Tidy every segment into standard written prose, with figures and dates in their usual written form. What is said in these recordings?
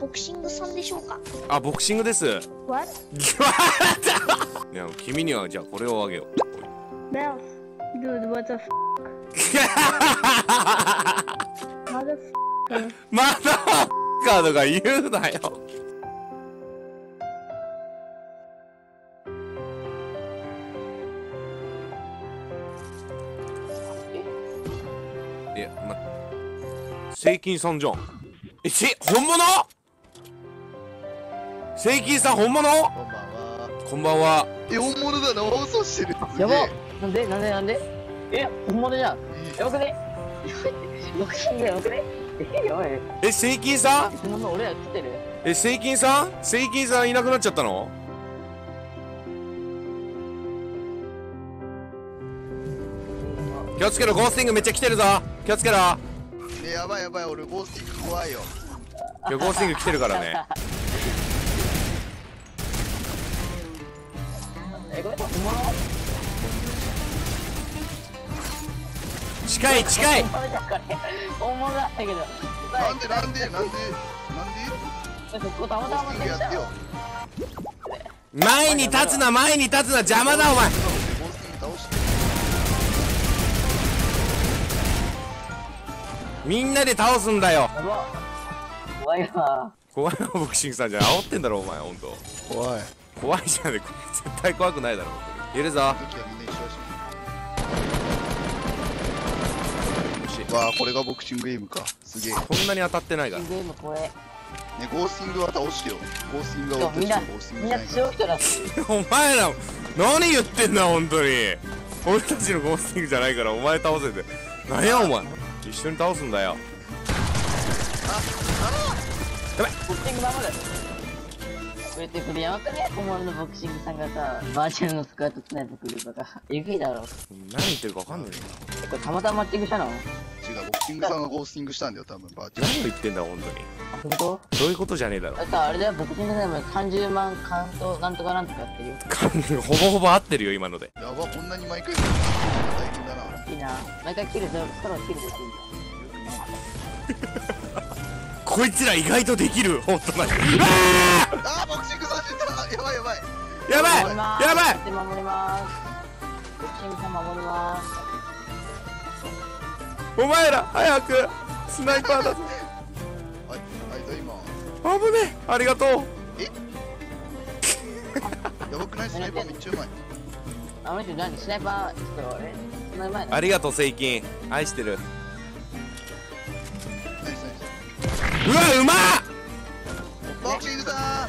ボクシングさんでしょうか。あ、ボクシングです。What? いや、君にはじゃあこれをあげよう。Bells, dude, what the fuck? まだカードが言うなよ。いや、ま、セイキンさんじゃん。え、本物？セイキンさん本物？こんばんは。え、本物だな、放送してる。やば。なんで？え、本物じゃん。やばくね？ボクシングやばくね？やばい。え、セイキンさん？本物俺ら来てる。え、セイキンさん？セイキンさんいなくなっちゃったの？気をつけろ、ゴースティングめっちゃ来てるぞ。気をつけろ。やばいやばい、俺ゴースティング怖いよ。いや、ゴースティング来てるからね。近い。本物だけど。なんで。前に立つな邪魔だお前。みんなで倒すんだよ。怖いなボクシングさんじゃん。煽ってんだろお前本当。怖いじゃん。絶対怖くないだろ。ゆるぞ。わあ、これがボクシングゲームか。すげえ。こんなに当たってないから。ね、ゴースティングは倒してよ。ゴースティングは倒してよ。みんな強くてだ。お前ら何言ってんだ本当に。俺たちのゴースティングじゃないからお前倒せて。なんやお前。一緒に倒すんだよ。やばい。ボクシング守る。これやばくね？本物のボクシングさんがさ、バーチャルのスクワットスナイプ来るとか、えぐいだろ。何言ってるかわかんないよ。これたまたまマッチングしたの？違う、ボクシングさんがゴースティングしたんだよ、多分バーチャル。何を言ってんだ、本当に。本当？そういうことじゃねえだろ。だからあれだよ、ボクシングさんも30万カウントなんとかなんとかっていう。ほぼ合ってるよ、今ので。やば、こんなに毎回。大変だな。いいな。毎回切るぞ、ストロー切るぞ、いいんだ。こいつら意外とできる。ほんとな。ああ、ボクシングさん出た。やばい。守ります。ボクシングさん守ります。お前ら早くスナイパーだぞ。はい、今。危ねえ。ありがとう。え？やばくない？スナイパーめっちゃうまい。あの人何？スナイパー。ありがとうセイキン。愛してる。うわ、うまっ！ボクシングさん！あ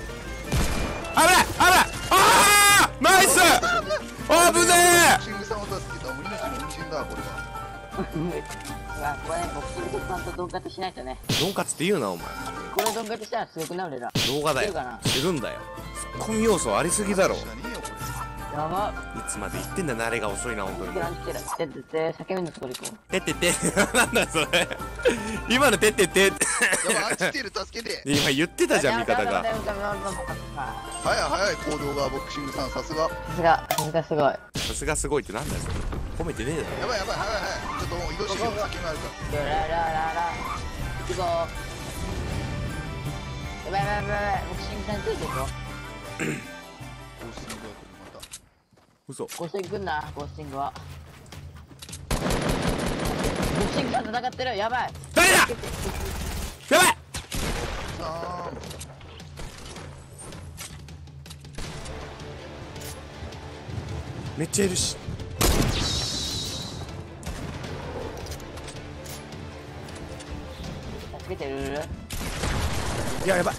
ら！あー！ナイス！あぶねー！ボクシングさんを助けたら、俺の人だ、これは。これ、ボクシングさんとドンカツしないとね。ドンカツって言うな、お前。これドンカツしたら強くなるな。動画だよ。するんだよ。ツッコミ要素ありすぎだろ。やばいつまで言ってんだ、慣れが遅いな、ほんとに。てって、叫びのところ行こう。てって、なんだそれ。今のてって。あっち来てる、助けて。今言ってたじゃん、味方が。早い行動が、ボクシングさん、さすがすごい。さすがすごいってなんだよ、それ。褒めてねえだろ。やばい、早い。ちょっともう移動してる、先もあるから。ラ行くぞ。やばい、ボクシングさんついてるぞ。嘘。ゴースティングくんな、ゴースティングは。ゴースティングさん戦ってる、やばい。誰だ。やばい。めっちゃいるし。助けてる。いや、やばい。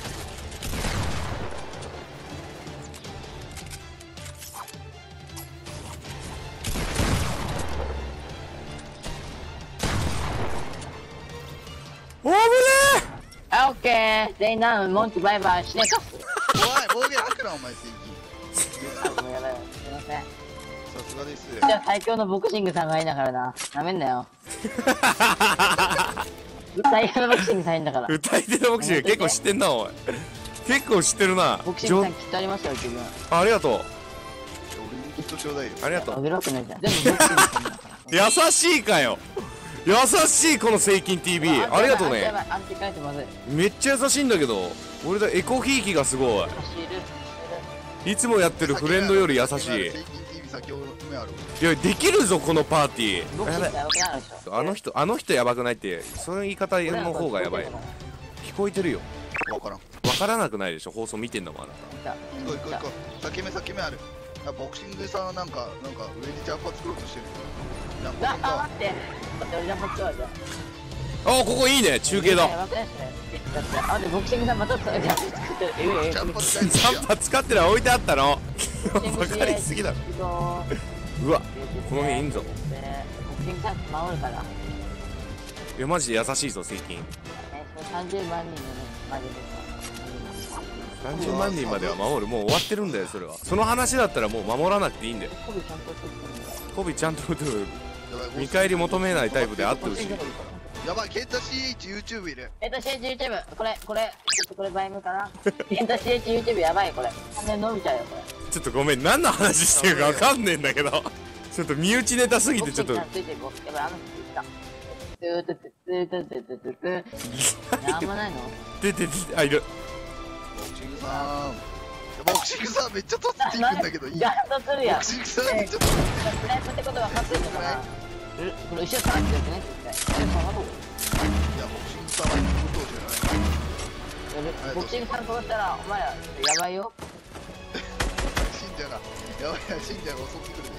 危ねえ。あ、オッケー。全員なの、モンチバイバイしねえか。怖い、暴言吐くな、お前、セイキン。やばい、すいません。さすがです。じゃあ、最強のボクシングさんがいいんだからな。なめんなよ。最強のボクシングさんいいんだから。歌い手のボクシング結構知ってんな、おい。結構知ってるな。ボクシングさんきっとありますよ、自分。ありがとう。俺にきっとちょうだいよ。ありがとう。優しいかよ。優しいこのセイキン TV、 ありがとうね。めっちゃ優しいんだけど、俺だエコひいきがすごい。いつもやってるフレンドより優しい。いやできるぞこのパーティー。あの人やばくないって、その言い方の方がやばい。聞こえてるよ。わからなくないでしょ、放送見てんだもんあなた。行こう。裂け目ある。ボクシングさんなんか上にジャンパー作ろうとしてる。あ、待って。あ、ここいいね、中継だ。あ、でボクシングさんまたジャンパー作ってる。ジャンパー使ってるの置いてあったの。わかりすぎだろ。うわ、この辺いいんぞ。ボクシングさん守るから。いやマジで優しいぞセイキン。30万人までは守る。もう終わってるんだよそれは。その話だったらもう守らなくていいんだよ。コビちゃんと打ってる。見返り求めないタイプであってほしい。やばい、ケンタ CH YouTube いる。ケンタ CH YouTube、 これちょっとこれバイムかな。ケンタ CH YouTube やばい、これ完全伸びちゃうよこれ。ちょっとごめん、何の話してるかわかんねえんだけど。ちょっと身内ネタすぎてちょっと。なんもないの？あ、いる。ボクシングさんめっちゃ取っていくんだけど、いい。ボクシングさんめっちゃ取って。ライブってことは勝つんだから。これ後ろから来てるね。いやボクシングさんは無糖じゃない。ボクシングさん殺したらお前らやばいよ。死んじゃうな。やばいや、死んじゃうが襲ってくる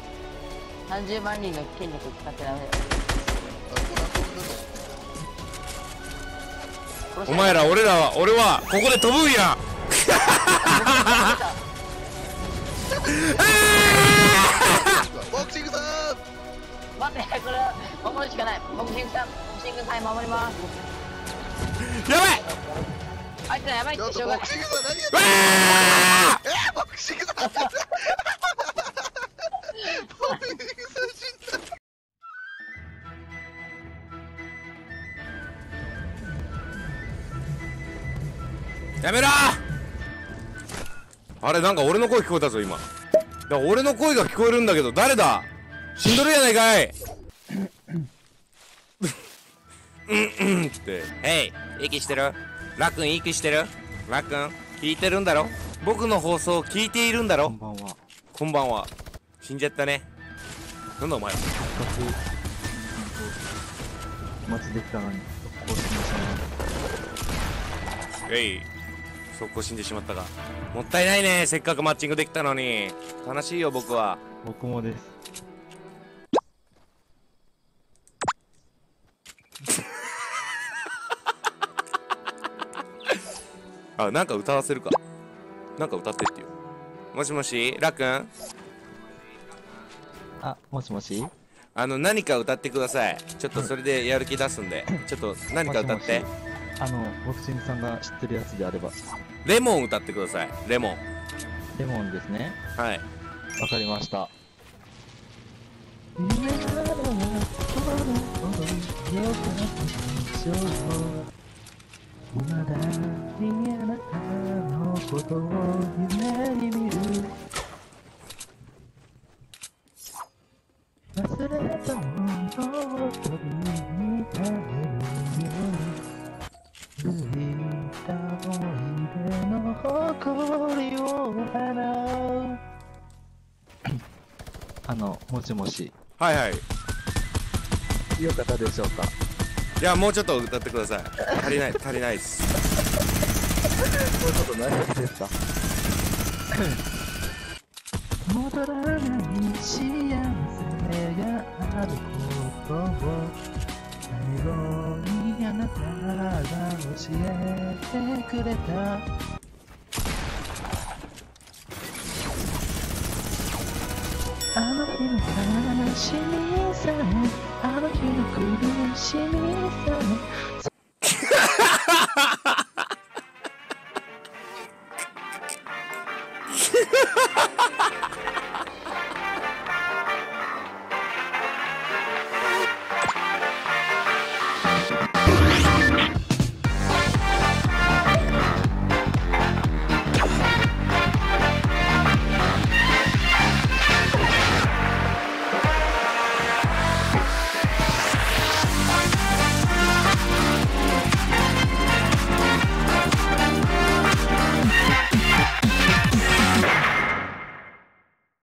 ね。30万人の権力使ってダメだよ。お前ら、俺はここで飛ぶんや。ボクシングさん待って、これは守るしかない。ボクシングさん守ります。やばい、あいつらやばいってしょうがない。ボクシングさん何やってんの。ボクシングさん死んだ。やめろー。あれ、なんか俺の声聞こえたぞ今。だ俺の声が聞こえるんだけど、誰だ。死んどるやないかい。ってヘイ、息してるラ君、息してるラ君、聞いてるんだろ、僕の放送聞いているんだろ。こんばんは。死んじゃったね。なんだお前ら。速攻死んでしまったが、もったいないね、せっかくマッチングできたのに。悲しいよ僕は。僕もです。あ、なんか歌わせるか。なんか歌ってってよ。もしもし、ラ君。あ、もしもし。何か歌ってください。ちょっとそれでやる気出すんで、ちょっと何か歌って。もしもし、ボクシングさんが知ってるやつであればレモン歌ってください。レモンですね。はい、わかりました。もしもし、はいはい、よかったでしょうか。いや、もうちょっと歌ってください。足りないっす。もうちょっと何やってんすか。戻らない幸せがあることを最後にあなたが教えてくれた。あの日の悲しみさえ、あの日の苦しみ